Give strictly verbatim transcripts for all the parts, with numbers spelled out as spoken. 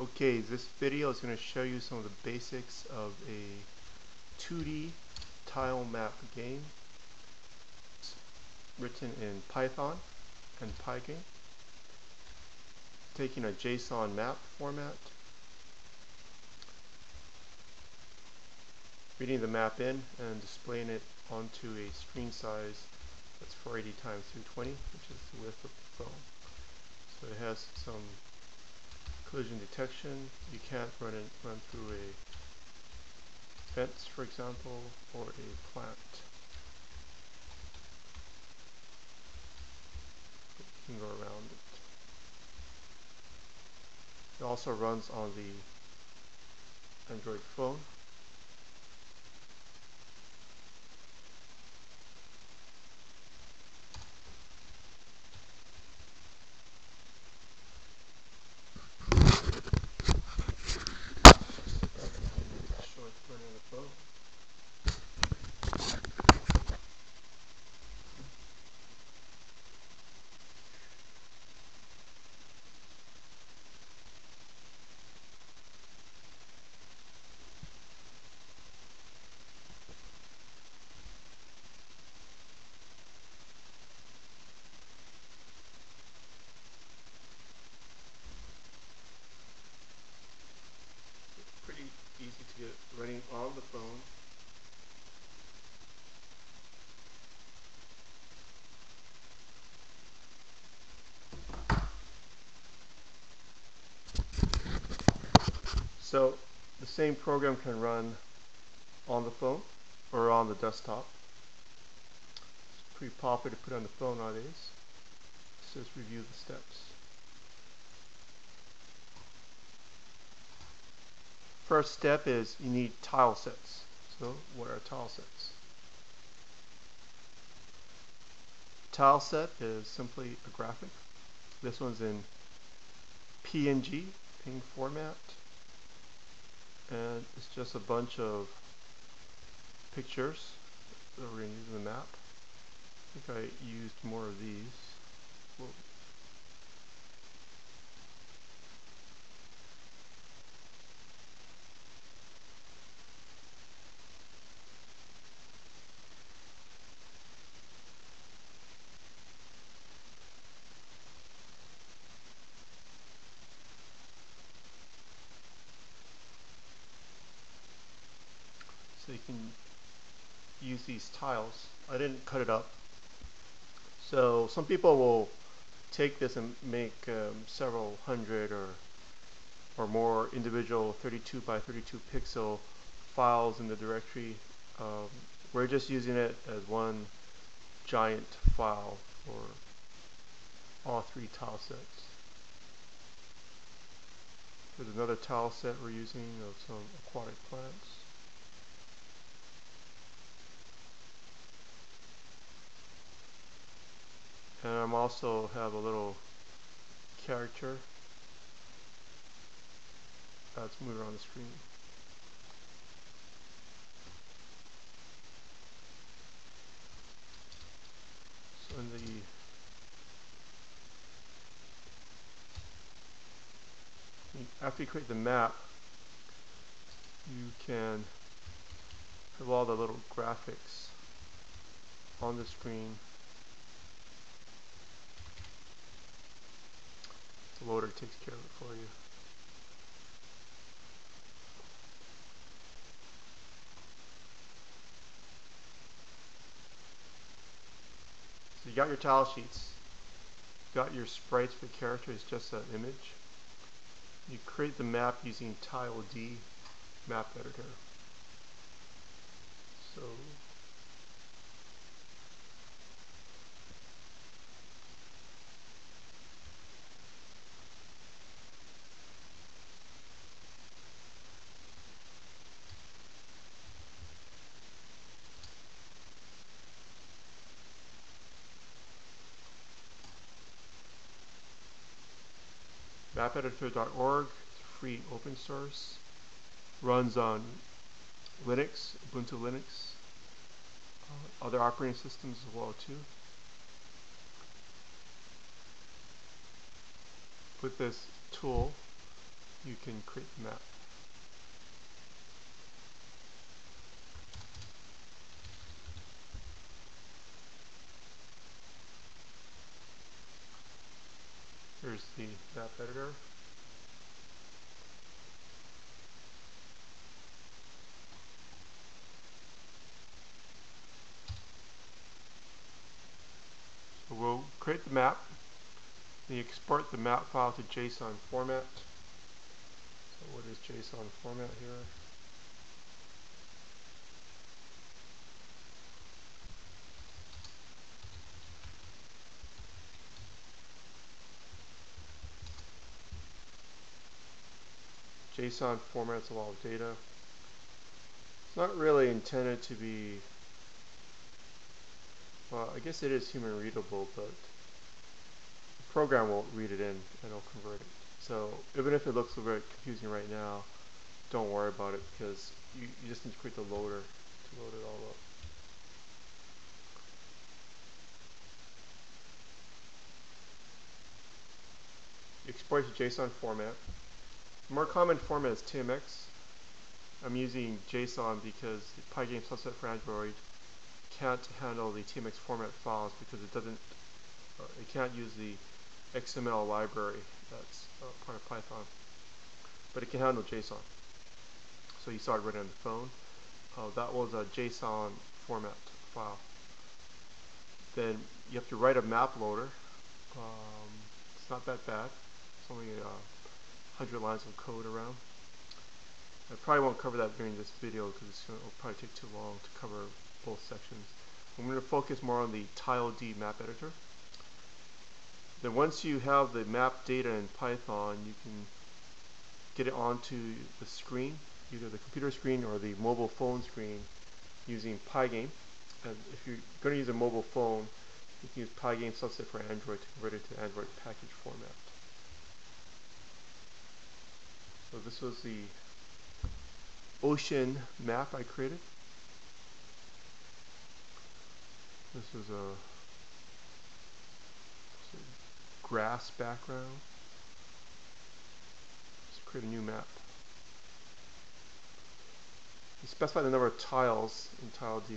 Okay, this video is going to show you some of the basics of a two D tile map game. It's written in Python and Pygame. Taking a JSON map format. Reading the map in and displaying it onto a screen size that's four eighty times two twenty, which is the width of the phone. So it has some collision detection. You can't run it, run through a fence, for example, or a plant. You can go around it. It also runs on the Android phone. Running on the phone. So the same program can run on the phone or on the desktop. It's pretty popular to put on the phone nowadays. So let's review the steps. First step is you need tile sets. So what are tile sets? Tile set is simply a graphic. This one's in P N G, P N G format. And it's just a bunch of pictures that we're going to use in the map. I think I used more of these. Whoa. So you can use these tiles. I didn't cut it up. So some people will take this and make um, several hundred or or more individual thirty-two by thirty-two pixel files in the directory. Um, we're just using it as one giant file for all three tile sets. There's another tile set we're using of some aquatic plants. And I'm also have a little character that's moving around the screen. So in the after you create the map, you can have all the little graphics on the screen. The loader takes care of it for you. So you got your tile sheets, you got your sprites for the character, it's just an image. You create the map using Tiled map editor. So map editor dot org, free open source, runs on Linux, Ubuntu Linux, uh, other operating systems as well too. With this tool, you can create the map. Here's the map editor. So we'll create the map. We export the map file to JSON format. So what is JSON format here? JSON format's a lot of data. It's not really intended to be, well, I guess it is human readable, but the program won't read it in and it'll convert it. So even if it looks a bit confusing right now, don't worry about it, because you, you just need to create the loader to load it all up. Export to JSON format. More common format is T M X. I'm using JSON because the Pygame Subset for Android can't handle the T M X format files because it doesn't, uh, it can't use the X M L library that's uh, part of Python, but it can handle JSON. So you saw it right on the phone. Uh, that was a JSON format file. Then you have to write a map loader. Um, it's not that bad. It's only uh, one hundred lines of code around. I probably won't cover that during this video because it's gonna, it'll probably take too long to cover both sections. I'm going to focus more on the tiled map editor. Then once you have the map data in Python, you can get it onto the screen, either the computer screen or the mobile phone screen, using Pygame. And if you're going to use a mobile phone, you can use Pygame Subset for Android to convert it to Android package format. So this was the ocean map I created. This is a, this is a grass background. Let's create a new map. You specify the number of tiles in tile D.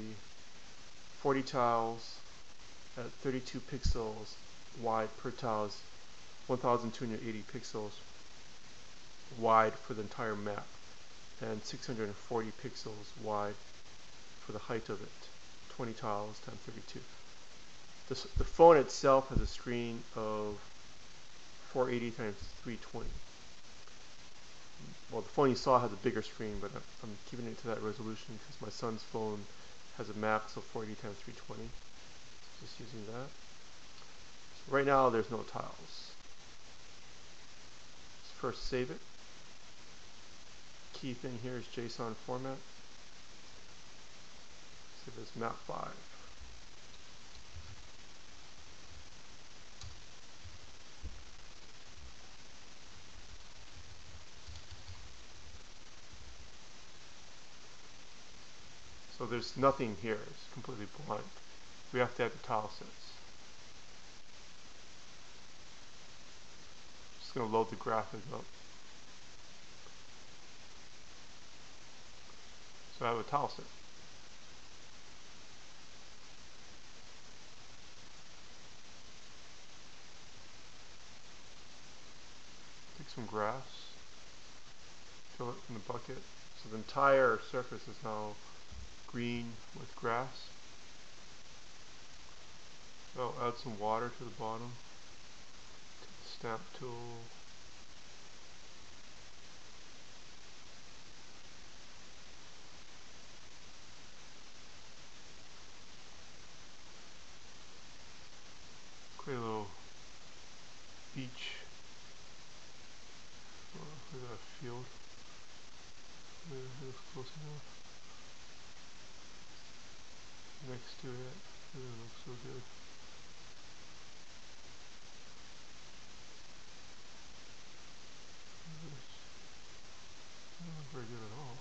forty tiles at thirty-two pixels wide per tile is one thousand two hundred eighty pixels wide for the entire map, and six hundred forty pixels wide for the height of it. twenty tiles times thirty-two. This, the phone itself has a screen of four eighty times three twenty. Well, the phone you saw has a bigger screen, but I'm, I'm keeping it to that resolution because my son's phone has a map, so four eighty times three twenty. So just using that. So right now, there's no tiles. Let's first save it. Key thing here is JSON format. Save as map five. So there's nothing here. It's completely blank. We have to have the tile sets. Just going to load the graphic up. So I have a tile set. Take some grass, fill it in the bucket. So the entire surface is now green with grass. I'll add some water to the bottom. Take the snap tool. Create a little beach. Look at that field. Maybe it's close enough. Next to it. It looks so good. Not very good at all.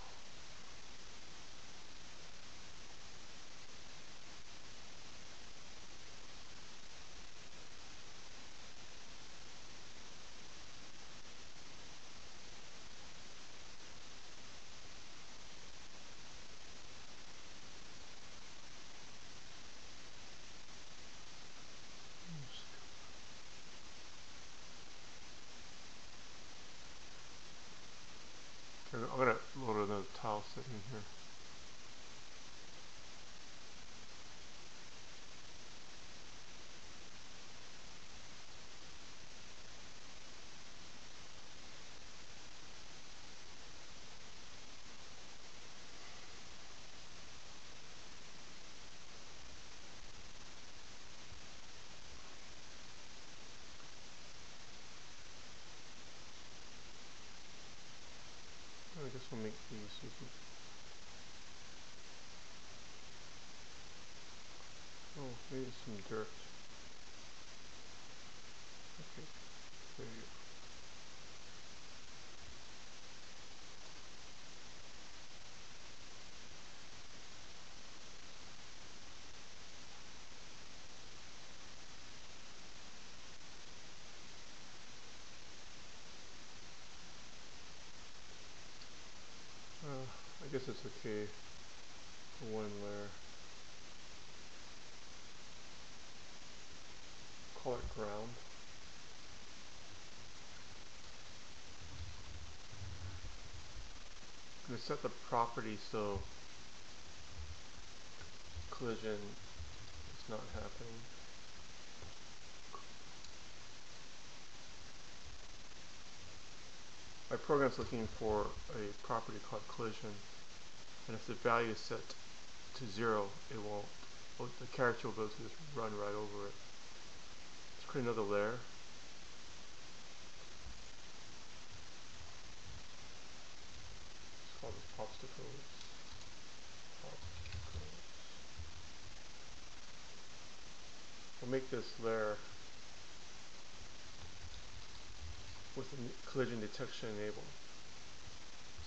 I'm going to load another tile set in here. We'll make these oh, maybe some dirt. Okay, there you go. I guess it's okay for one layer. Call it ground. I'm going to set the property so collision is not happening. My program is looking for a property called collision. And if the value is set to zero, it won't, the character will basically just run right over it. Let's create another layer. Let's call this popsicles. Popsicles. We'll make this layer with the collision detection enabled.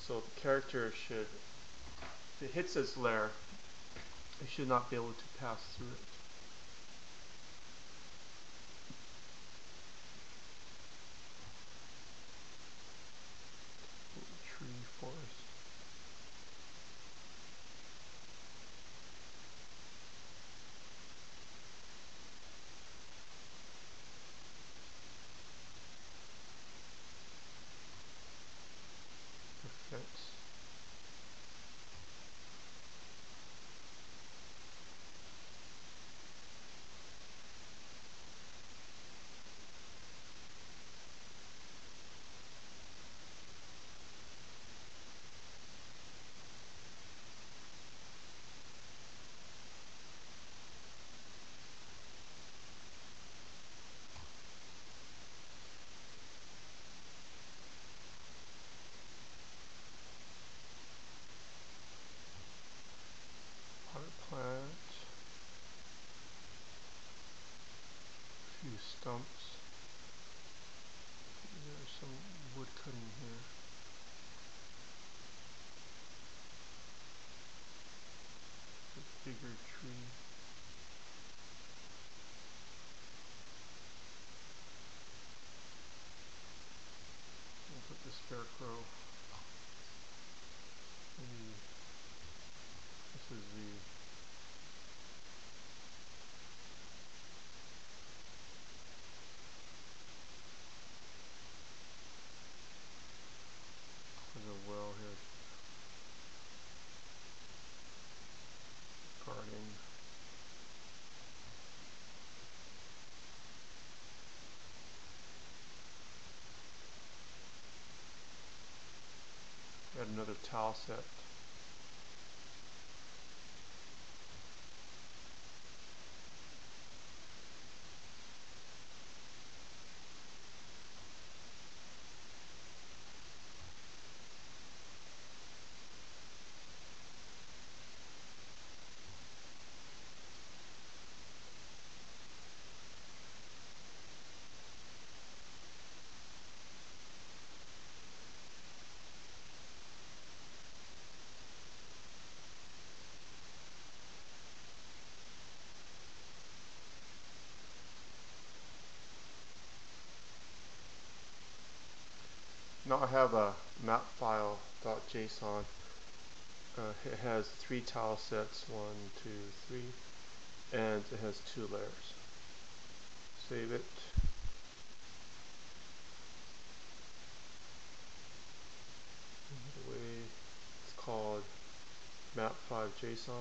So the character should, if it hits this layer, it should not be able to pass through it. Tree forest. Perfect. Stumps. There's some wood cutting here. A bigger tree. We'll put the scarecrow. Maybe this is the well here. Garden. Add another tile set. Now I have a map file .json. Uh, it has three tile sets, one, two, three, and it has two layers. Save it. Away. JSON.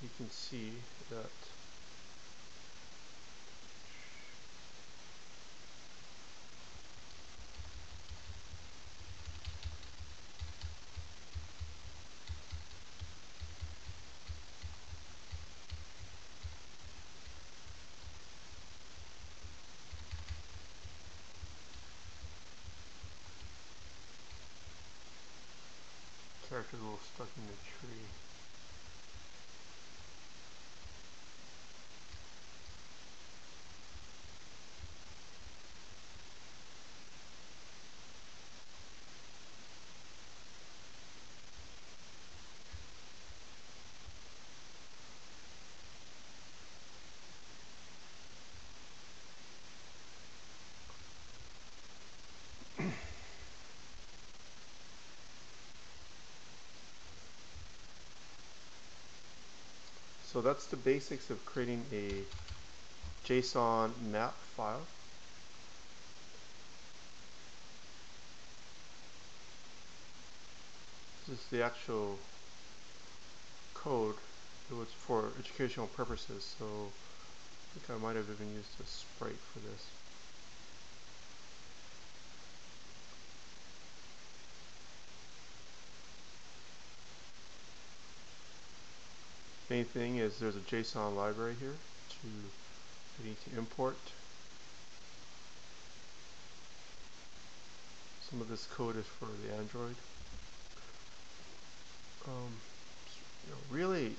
You can see that character's a little stuck in the tree. So that's the basics of creating a JSON map file. This is the actual code. It was for educational purposes, so I think I might have even used a sprite for this. Main thing is there's a JSON library here to we need to import. Some of this code is for the Android. Um, you know, really,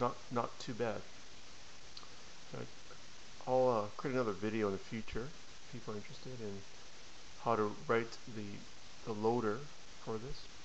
not not too bad. I'll uh, create another video in the future if people are interested in how to write the the loader for this.